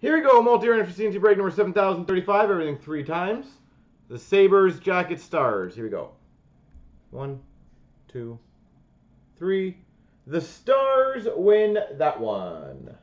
Here we go, multi-random for C&C break number 7035, everything 3 times. The Sabres, Jackets, Stars. Here we go. 1, 2, 3. The Stars win that one.